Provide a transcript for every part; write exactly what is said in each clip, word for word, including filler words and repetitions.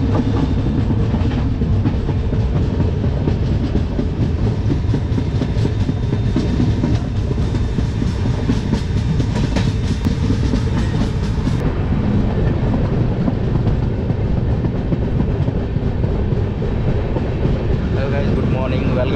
Welcome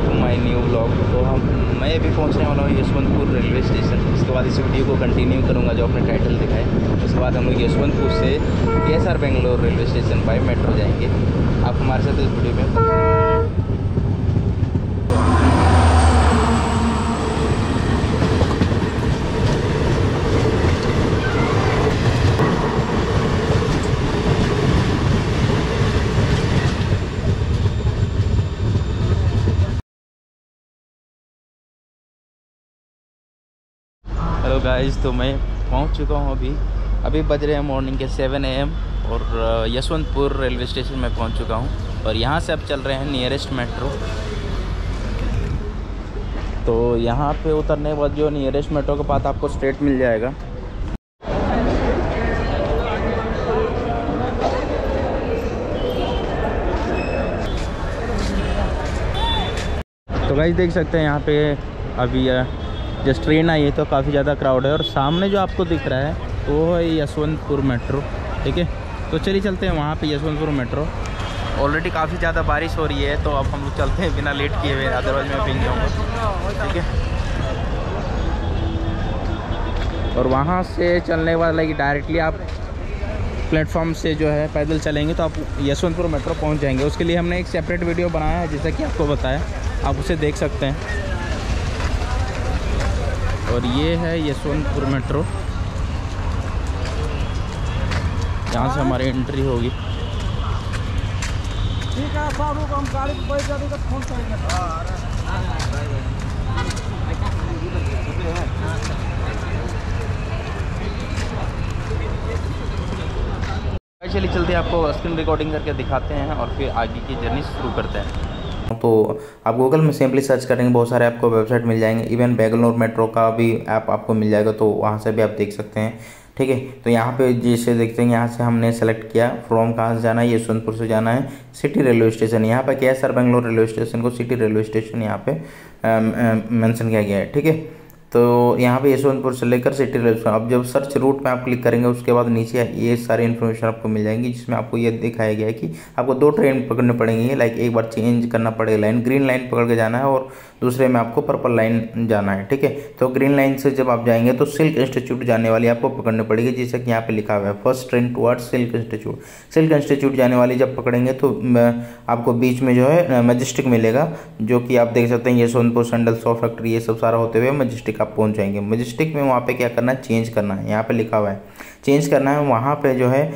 to my new vlog. तो हम मैं अभी पहुंचने वाला हूँ यशवंतपुर रेलवे स्टेशन। उसके बाद इस वीडियो को कंटिन्यू करूँगा जो अपने टाइटल दिखाए। उसके बाद हम लोग यशवंतपुर से KSR Bangalore railway station by metro जाएंगे। आप हमारे साथ इस वीडियो में। हेलो गाइस, तो मैं पहुंच चुका हूं। अभी अभी बज रहे हैं मॉर्निंग के सेवन ए एम और यशवंतपुर रेलवे स्टेशन में पहुंच चुका हूं और यहां से अब चल रहे हैं नियरेस्ट मेट्रो। तो यहां पे उतरने के बाद जो नियरेस्ट मेट्रो के पास आपको स्ट्रेट मिल जाएगा। तो गाइस देख सकते हैं यहाँ पे अभी जस्ट ट्रेन आई है तो काफ़ी ज़्यादा क्राउड है और सामने जो आपको दिख रहा है वो तो है यशवंतपुर मेट्रो। ठीक है, तो चलिए चलते हैं वहाँ पे यशवंतपुर मेट्रो। ऑलरेडी काफ़ी ज़्यादा बारिश हो रही है तो अब हम लोग चलते हैं बिना लेट किए हुए, अदरवाइज मैं भीग जाऊँगा। ठीक है, और वहाँ से चलने के बाद लाइक डायरेक्टली आप प्लेटफॉर्म से जो है पैदल चलेंगे तो आप यशवंतपुर मेट्रो पहुँच जाएंगे। उसके लिए हमने एक सेपरेट वीडियो बनाया है जैसा कि आपको बताया, आप उसे देख सकते हैं। और ये है यशवंतपुर मेट्रो, यहाँ से हमारी एंट्री होगी। ठीक है बाबू, हम गाड़ी पे बैठ जाते तो फोन करेंगे। चलिए चलते हैं, आपको स्क्रीन रिकॉर्डिंग करके दिखाते हैं और फिर आगे की जर्नी शुरू करते हैं। तो आप गूगल में सिंपली सर्च करेंगे, बहुत सारे आपको वेबसाइट मिल जाएंगे। इवन बेंगलोर मेट्रो का भी ऐप आप, आपको मिल जाएगा, तो वहाँ से भी आप देख सकते हैं। ठीक है, तो यहाँ पे जैसे देखते हैं, यहाँ से हमने सेलेक्ट किया फ्रॉम कहाँ से जाना है, यशवंतपुर से जाना है सिटी रेलवे स्टेशन। यहाँ पे केएसआर बेंगलोर रेलवे स्टेशन को सिटी रेलवे स्टेशन यहाँ पे मेंशन किया गया है। ठीक है, तो यहाँ पे यशवंतपुर से लेकर सिटी रेलवे स्टेशन। अब जब सर्च रूट में आप क्लिक करेंगे उसके बाद नीचे ये सारी इन्फॉर्मेशन आपको मिल जाएंगी, जिसमें आपको ये दिखाया गया है कि आपको दो ट्रेन पकड़नी पड़ेंगी। लाइक एक बार चेंज करना पड़ेगा लाइन, ग्रीन लाइन पकड़ के जाना है और दूसरे में आपको पर्पल लाइन जाना है। ठीक है, तो ग्रीन लाइन से जब आप जाएंगे तो सिल्क इंस्टीट्यूट जाने वाली आपको पकड़नी पड़ेगी, जैसे कि यहाँ पे लिखा हुआ है first train towards silk institute. Silk institute जाने वाली जब पकड़ेंगे तो आपको बीच में जो है मैजेस्टिक मिलेगा, जो कि आप देख सकते हैं यशवंतपुर सैंडल सॉ फैक्ट्री ये सब सारा होते हुए मैजेस्टिक आप पहुँच जाएंगे। मैजेस्टिक में वहाँ पे क्या करना है, चेंज करना है, यहाँ पे लिखा हुआ है चेंज करना है। वहाँ पे जो है आ,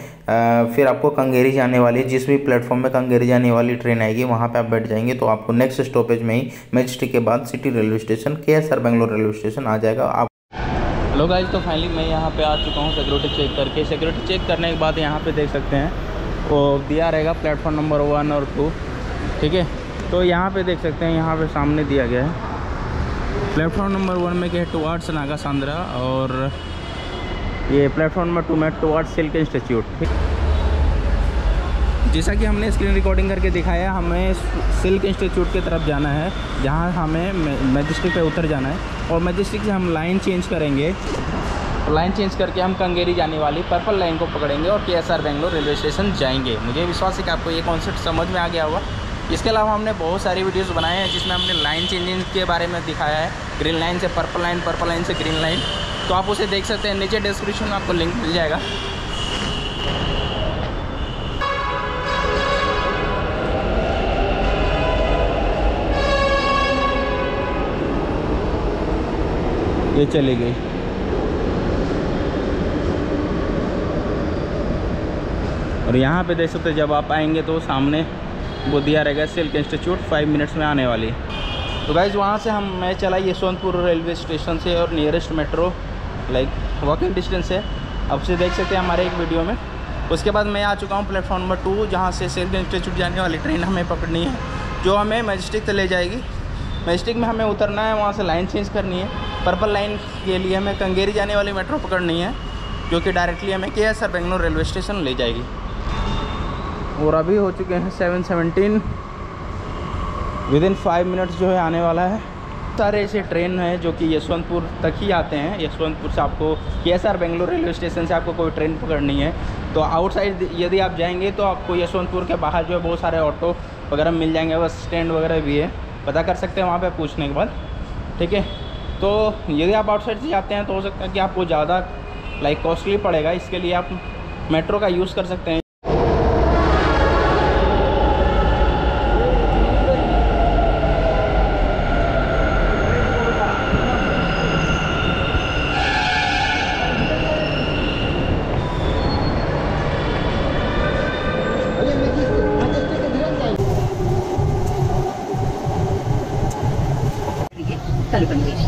फिर आपको केंगेरी जाने वाली, जिस भी प्लेटफॉर्म में केंगेरी जाने वाली ट्रेन आएगी वहाँ पे आप बैठ जाएंगे। तो आपको नेक्स्ट स्टॉपेज में ही मैजेस्टिक के बाद city railway station KSR Bangalore railway station आ जाएगा आप। हेलो गाइस, तो फाइनली मैं यहाँ पे आ चुका हूँ सिक्योरिटी चेक करके। सिक्योरिटी चेक करने के बाद यहाँ पर देख सकते हैं वो दिया रहेगा प्लेटफॉर्म नंबर वन और टू। ठीक है, तो यहाँ पर देख सकते हैं, यहाँ पर सामने दिया गया है प्लेटफॉर्म नंबर वन में क्या है टुवार्ड्स नागासंद्रा और ये प्लेटफॉर्म नंबर टू में टुवार्ड्स सिल्क इंस्टीट्यूट। जैसा कि हमने स्क्रीन रिकॉर्डिंग करके दिखाया, हमें सिल्क इंस्टीट्यूट की तरफ जाना है, जहां हमें मैजेस्टिक पे उतर जाना है और मैजेस्टिक से हम लाइन चेंज करेंगे। लाइन चेंज करके हम केंगेरी जाने वाली पर्पल लाइन को पकड़ेंगे और केएसआर बेंगलोर रेलवे स्टेशन जाएंगे। मुझे विश्वास है कि आपको ये कॉन्सेप्ट समझ में आ गया होगा। इसके अलावा हमने बहुत सारी वीडियोस बनाए हैं जिसमें हमने लाइन चेंजिंग के बारे में दिखाया है, ग्रीन लाइन से पर्पल लाइन, पर्पल लाइन से ग्रीन लाइन, तो आप उसे देख सकते हैं। नीचे डिस्क्रिप्शन में आपको लिंक मिल जाएगा। ये चली गई। और यहाँ पे देख सकते हैं, जब आप आएंगे तो सामने वो दिया रहेगा सिल्क इंस्टीट्यूट फाइव मिनट्स में आने वाली। तो गाइज वहाँ से हम मैं चला यशवंतपुर रेलवे स्टेशन से और nearest metro like walking distance है, अब से देख सकते हैं हमारे एक वीडियो में। उसके बाद मैं आ चुका हूँ प्लेटफॉर्म नंबर टू, जहाँ से सिल्क इंस्टीट्यूट जाने वाली ट्रेन हमें पकड़नी है जो हमें मैजेस्टिक तक ले जाएगी। मैजेस्टिक में हमें उतरना है, वहाँ से लाइन चेंज करनी है। पर्पल लाइन के लिए हमें केंगेरी जाने वाली मेट्रो पकड़नी है जो कि डायरेक्टली हमें केएसआर बेंगलोर रेलवे स्टेशन ले जाएगी। और अभी हो चुके हैं seven seventeen. Within five minutes जो है आने वाला है। सारे ऐसे ट्रेन हैं जो कि यशवंतपुर तक ही आते हैं। यशवंतपुर से आपको केएसआर बेंगलोर रेलवे स्टेशन से आपको कोई ट्रेन पकड़नी है तो आउटसाइड यदि आप जाएंगे तो आपको यशवंतपुर के बाहर जो है बहुत सारे ऑटो वगैरह मिल जाएंगे, बस स्टैंड वगैरह भी है, पता कर सकते हैं वहाँ पर पूछने के बाद, ठीक है। तो यदि आप आउटसाइड से जाते हैं तो हो सकता है कि आपको ज़्यादा लाइक कॉस्टली पड़ेगा, इसके लिए आप मेट्रो का यूज़ कर सकते हैं।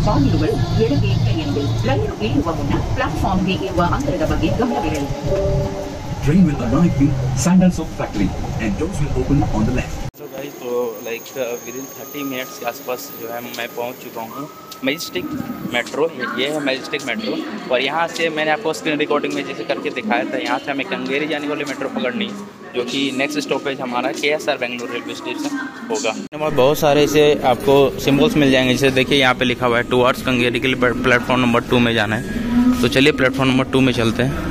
ಬಾಗಿಲುಗಳು ಎಡಗೆ ಕಡೆಯಲ್ಲಿ ರೈಲು ಇಳಿಯುವ ಮುನ್ನ ಪ್ಲಾಟ್ಫಾರ್ಮ್ಗೆ ಇರುವ ಅಂತರದ ಬಗ್ಗೆ ಗಮನವಿರಲಿ. Train will arrive in Sandalsoap factory and doors will open on the left. So guys, तो like within थर्टी minutes के आसपास जो है मैं पहुंच चुका हूं मैजेस्टिक मेट्रो। ये है मैजेस्टिक मेट्रो और यहाँ से मैंने आपको स्क्रीन रिकॉर्डिंग में जैसे करके दिखाया था, यहाँ से हमें केंगेरी जाने वाली मेट्रो पकड़नी जो कि नेक्स्ट स्टॉपेज हमारा केएसआर बेंगलोर रेलवे स्टेशन होगा। हमारे बहुत सारे से आपको सिम्बल्स मिल जाएंगे, जैसे देखिए यहाँ पे लिखा हुआ है टूवर्ड्स केंगेरी के लिए प्लेटफॉर्म नंबर टू में जाना है। तो चलिए प्लेटफॉर्म नंबर टू में चलते हैं।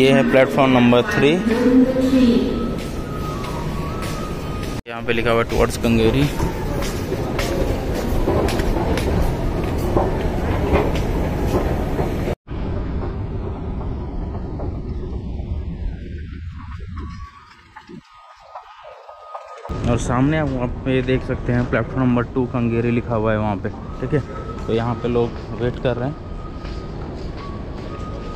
ये है प्लेटफॉर्म नंबर थ्री, यहाँ पे लिखा हुआ है टूवर्ड्स केंगेरी। और सामने आप वहाँ पे देख सकते हैं प्लेटफॉर्म नंबर टू केंगेरी लिखा हुआ है वहाँ पे, ठीक है। तो यहाँ पे लोग वेट कर रहे हैं।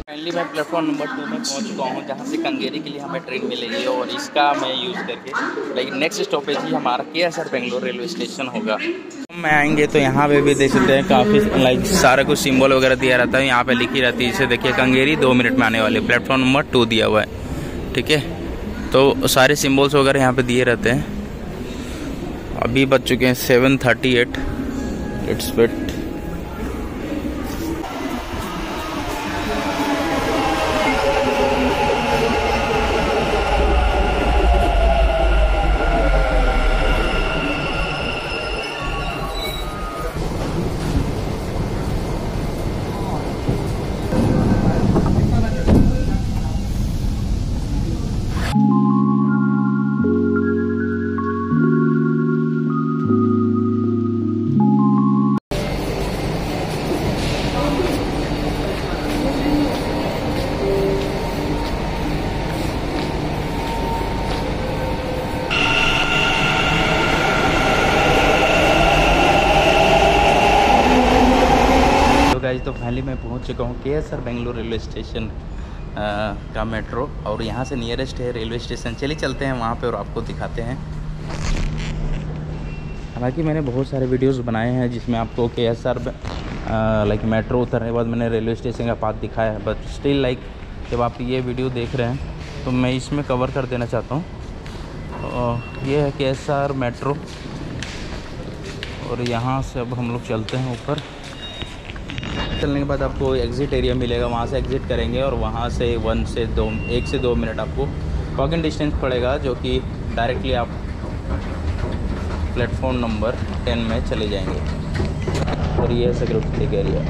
फाइनली मैं प्लेटफॉर्म नंबर टू में पहुँच चुका हूँ जहाँ से केंगेरी के लिए हमें ट्रेन मिलेगी और इसका मैं यूज़ करके लाइक नेक्स्ट स्टॉपेज ही हमारा केएसआर बेंगलोर रेलवे स्टेशन होगा। हम आएंगे तो यहाँ पे भी देख सकते हैं काफ़ी लाइक सारा कुछ सिम्बल वगैरह दिया रहता है, यहाँ पर लिखी रहती है। इसे देखिए केंगेरी दो मिनट में आने वाली, प्लेटफॉर्म नंबर टू दिया हुआ है, ठीक है। तो सारे सिम्बल्स वगैरह यहाँ पे दिए रहते हैं। अभी बज चुके हैं seven thirty eight. Let's wait. तो फाइनली मैं पहुंच चुका हूं केएसआर बेंगलोर रेलवे स्टेशन का मेट्रो और यहां से नियरेस्ट है रेलवे स्टेशन। चलिए चलते हैं वहां पे और आपको दिखाते हैं। हालांकि मैंने बहुत सारे वीडियोस बनाए हैं जिसमें आपको केएसआर लाइक मेट्रो उतरने के बाद मैंने रेलवे स्टेशन का पाथ दिखाया है, बट स्टिल लाइक जब आप ये वीडियो देख रहे हैं तो मैं इसमें कवर कर देना चाहता हूँ। ये है केएसआर मेट्रो और यहाँ से अब हम लोग चलते हैं ऊपर। चलने के बाद आपको एग्ज़िट एरिया मिलेगा, वहाँ से एग्ज़िट करेंगे और वहाँ से वन से दो एक से दो मिनट आपको वॉकिंग डिस्टेंस पड़ेगा जो कि डायरेक्टली आप प्लेटफॉर्म नंबर टेन में चले जाएंगे। और ये है सिक्योरिटी एरिया।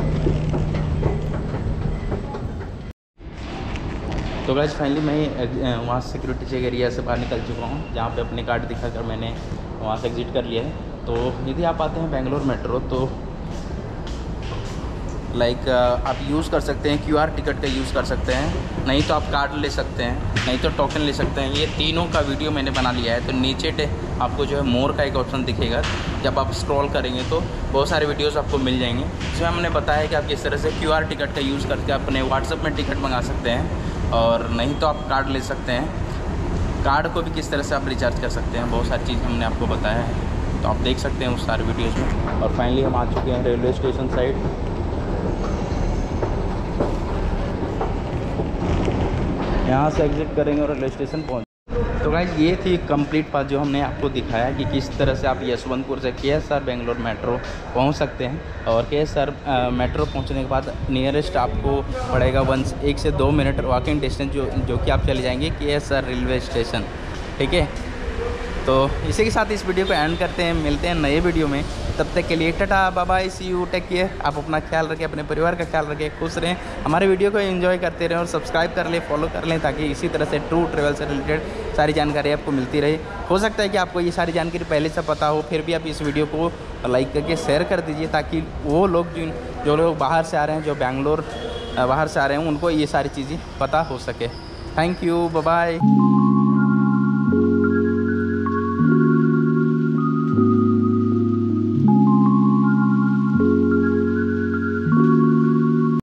तो गाइस फाइनली मैं वहाँ से सिक्योरिटी चेक एरिया से बाहर निकल चुका हूँ जहाँ पे अपने कार्ड दिखाकर मैंने वहाँ से एग्ज़िट कर लिया है। तो यदि आप आते हैं बेंगलोर मेट्रो तो लाइक like, uh, आप यूज़ कर सकते हैं क्यूआर टिकट का यूज़ कर सकते हैं, नहीं तो आप कार्ड ले सकते हैं, नहीं तो टोकन ले सकते हैं। ये तीनों का वीडियो मैंने बना लिया है। तो नीचे आपको जो है मोर का एक ऑप्शन दिखेगा, जब आप स्क्रॉल करेंगे तो बहुत सारे वीडियोस आपको मिल जाएंगे जिसमें हमने बताया कि आप किस तरह से क्यूआर टिकट का यूज़ करके अपने व्हाट्सएप में टिकट मंगा सकते हैं और नहीं तो आप कार्ड ले सकते हैं, कार्ड को भी किस तरह से आप रिचार्ज कर सकते हैं। बहुत सारी चीज़ हमने आपको बताया है तो आप देख सकते हैं उस सारे वीडियोज़ में। और फाइनली हम आ चुके हैं रेलवे स्टेशन साइड। यहाँ से एग्जिट करेंगे और रेलवे स्टेशन पहुँच तो गाइस ये थी कंप्लीट पाथ जो हमने आपको दिखाया कि किस तरह से आप यशवंतपुर से केएसआर बेंगलोर मेट्रो पहुंच सकते हैं। और केएसआर मेट्रो पहुंचने के बाद नियरेस्ट आपको पड़ेगा वन एक से दो मिनट वॉकिंग डिस्टेंस जो जो कि आप चले जाएंगे केएसआर रेलवे स्टेशन। ठीक है, तो इसी के साथ इस वीडियो को एंड करते हैं, मिलते हैं नए वीडियो में, तब तक के लिए Tata bye bye see you, take care. आप अपना ख्याल रखें, अपने परिवार का ख्याल रखें, खुश रहें, हमारे वीडियो को एंजॉय करते रहें और सब्सक्राइब कर लें, फॉलो कर लें, ताकि इसी तरह से टूर ट्रैवल से रिलेटेड सारी जानकारी आपको मिलती रहे। हो सकता है कि आपको ये सारी जानकारी पहले से पता हो, फिर भी आप इस वीडियो को लाइक करके शेयर कर दीजिए, ताकि वो लोग जिन जो लोग बाहर से आ रहे हैं, जो बेंगलोर बाहर से आ रहे हैं, उनको ये सारी चीज़ें पता हो सके। Thank you, bye bye.